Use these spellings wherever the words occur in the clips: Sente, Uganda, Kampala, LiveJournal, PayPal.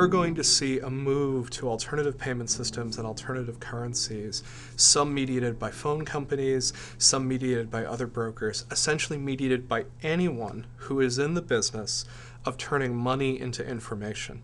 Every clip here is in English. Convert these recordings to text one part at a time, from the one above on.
you're going to see a move to alternative payment systems and alternative currencies, some mediated by phone companies, some mediated by other brokers, essentially mediated by anyone who is in the business of turning money into information.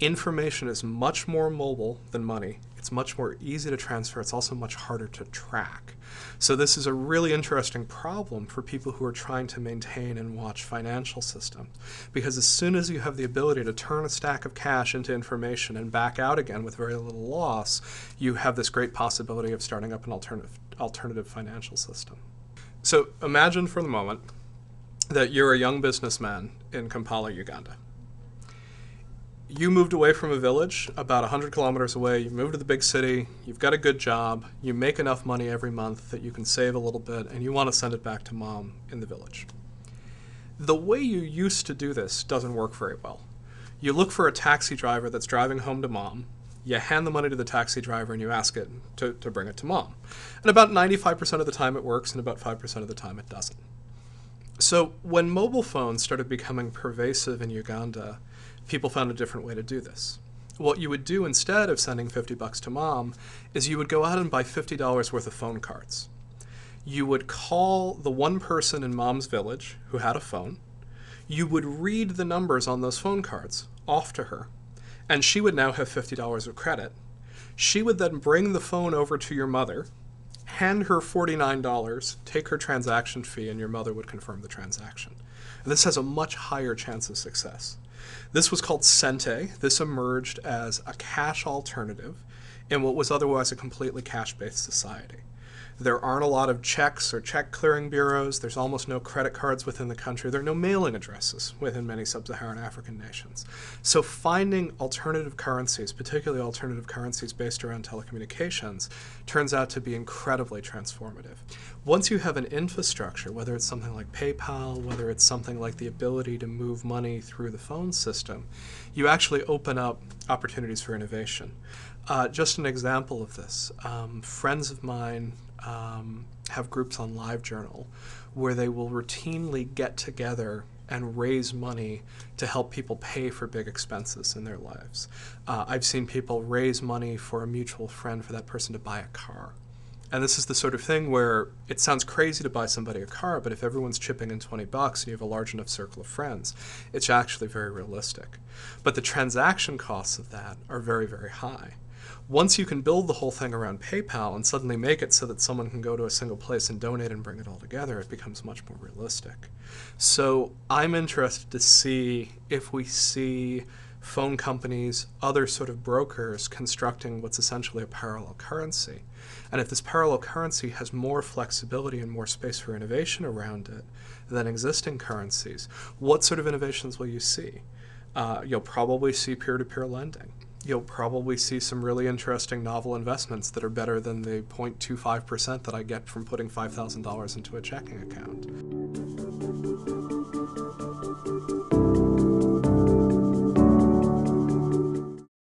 Information is much more mobile than money. It's much more easy to transfer. It's also much harder to track. So this is a really interesting problem for people who are trying to maintain and watch financial systems. Because as soon as you have the ability to turn a stack of cash into information and back out again with very little loss, you have this great possibility of starting up an alternative financial system. So imagine for the moment that you're a young businessman in Kampala, Uganda. You moved away from a village about 100 kilometers away, you moved to the big city, you've got a good job, you make enough money every month that you can save a little bit, and you want to send it back to mom in the village. The way you used to do this doesn't work very well. You look for a taxi driver that's driving home to mom, you hand the money to the taxi driver and you ask it to bring it to mom. And about 95% of the time it works and about 5% of the time it doesn't. So when mobile phones started becoming pervasive in Uganda, people found a different way to do this. What you would do instead of sending $50 to mom is you would go out and buy $50 worth of phone cards. You would call the one person in mom's village who had a phone. You would read the numbers on those phone cards off to her, and she would now have $50 of credit. She would then bring the phone over to your mother, hand her $49, take her transaction fee, and your mother would confirm the transaction. And this has a much higher chance of success. This was called Sente. This emerged as a cash alternative in what was otherwise a completely cash-based society. There aren't a lot of checks or check clearing bureaus. There's almost no credit cards within the country. There are no mailing addresses within many sub-Saharan African nations. So finding alternative currencies, particularly alternative currencies based around telecommunications, turns out to be incredibly transformative. Once you have an infrastructure, whether it's something like PayPal, whether it's something like the ability to move money through the phone system, you actually open up opportunities for innovation. Just an example of this, friends of mine have groups on LiveJournal where they will routinely get together and raise money to help people pay for big expenses in their lives. I've seen people raise money for a mutual friend for that person to buy a car. And this is the sort of thing where it sounds crazy to buy somebody a car, but if everyone's chipping in $20 and you have a large enough circle of friends, it's actually very realistic. But the transaction costs of that are very, very high. Once you can build the whole thing around PayPal and suddenly make it so that someone can go to a single place and donate and bring it all together, it becomes much more realistic. So I'm interested to see if we see phone companies, other sort of brokers constructing what's essentially a parallel currency. And if this parallel currency has more flexibility and more space for innovation around it than existing currencies, what sort of innovations will you see? You'll probably see peer-to-peer lending. You'll probably see some really interesting novel investments that are better than the 0.25% that I get from putting $5,000 into a checking account.